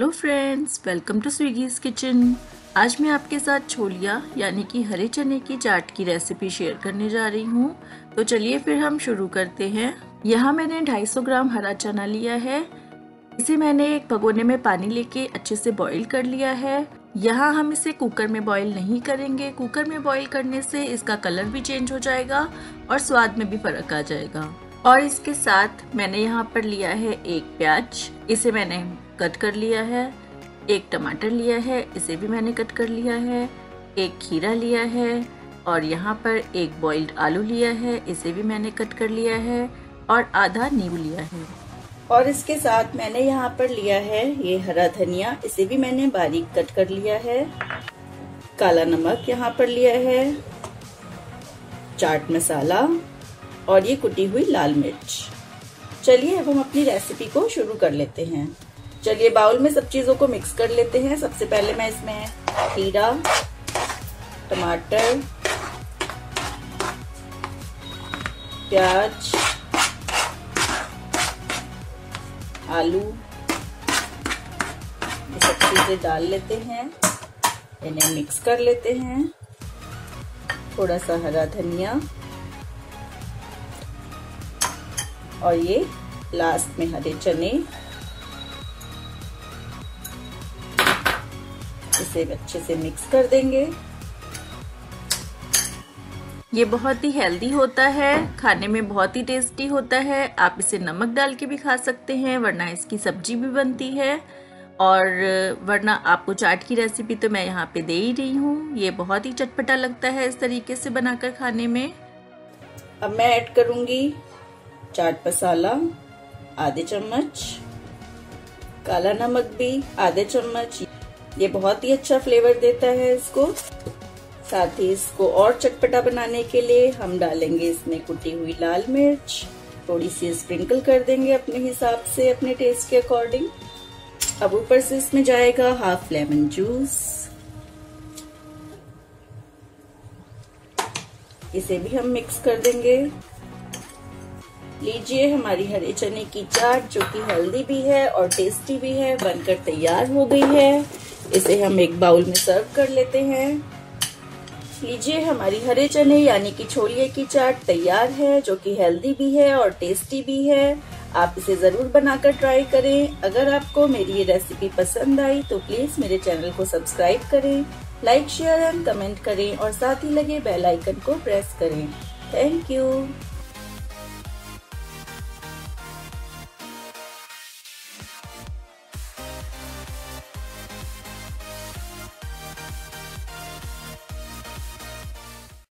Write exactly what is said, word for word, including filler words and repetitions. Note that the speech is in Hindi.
Hello friends, welcome to स्विगीज़ kitchen. आज मैं आपके साथ छोलिया यानी कि हरे चने की चाट की रेसिपी शेयर करने जा रही हूँ। तो चलिए फिर हम शुरू करते हैं। यहाँ मैंने दो सौ पचास ग्राम हरा चना लिया है। इसे मैंने एक भगोने में पानी लेके अच्छे से बॉईल कर लिया है। यहाँ हम इसे कुकर में बॉईल नहीं करेंगे। कुकर में बॉईल करने से इसका कलर भी चेंज हो जाएगा और स्वाद में भी फर्क आ जाएगा। और इसके साथ मैंने यहाँ पर लिया है एक प्याज, इसे मैंने कट कर लिया है। एक टमाटर लिया है, इसे भी मैंने कट कर लिया है। एक खीरा लिया है और यहाँ पर एक बॉइल्ड आलू लिया है, इसे भी मैंने कट कर लिया है। और आधा नींबू लिया है। और इसके साथ मैंने यहाँ पर लिया है ये हरा धनिया, इसे भी मैंने बारीक कट कर लिया है। काला नमक यहाँ पर लिया है, चाट मसाला और ये कुटी हुई लाल मिर्च। चलिए अब हम अपनी रेसिपी को शुरू कर लेते हैं। चलिए बाउल में सब चीजों को मिक्स कर लेते हैं। सबसे पहले मैं इसमें खीरा, टमाटर, प्याज, आलू, ये सब चीजें डाल लेते हैं, इन्हें मिक्स कर लेते हैं। थोड़ा सा हरा धनिया और ये लास्ट में हरे चने, इसे अच्छे से मिक्स कर देंगे। ये बहुत ही हेल्दी होता है, खाने में बहुत ही टेस्टी होता है। आप इसे नमक डाल के भी खा सकते हैं, वरना इसकी सब्जी भी बनती है। और वरना आपको चाट की रेसिपी तो मैं यहाँ पे दे ही रही हूँ। ये बहुत ही चटपटा लगता है इस तरीके से बनाकर खाने में। अब मैं ऐड करूँगी चाट मसाला आधे चम्मच, काला नमक भी आधे चम्मच। ये बहुत ही अच्छा फ्लेवर देता है इसको। साथ ही इसको और चटपटा बनाने के लिए हम डालेंगे इसमें कुटी हुई लाल मिर्च, थोड़ी सी स्प्रिंकल कर देंगे अपने हिसाब से, अपने टेस्ट के अकॉर्डिंग। अब ऊपर से इसमें जाएगा हाफ लेमन जूस, इसे भी हम मिक्स कर देंगे। लीजिए, हमारी हरे चने की चाट, जो कि हेल्दी भी है और टेस्टी भी है, बनकर तैयार हो गई है। इसे हम एक बाउल में सर्व कर लेते हैं। लीजिए, हमारी हरे चने यानी कि छोलिए की चाट तैयार है, जो कि हेल्दी भी है और टेस्टी भी है। आप इसे ज़रूर बनाकर ट्राई करें। अगर आपको मेरी ये रेसिपी पसंद आई तो प्लीज़ मेरे चैनल को सब्सक्राइब करें, लाइक, शेयर एंड कमेंट करें और साथ ही लगे बेल आइकन को प्रेस करें। Thank you.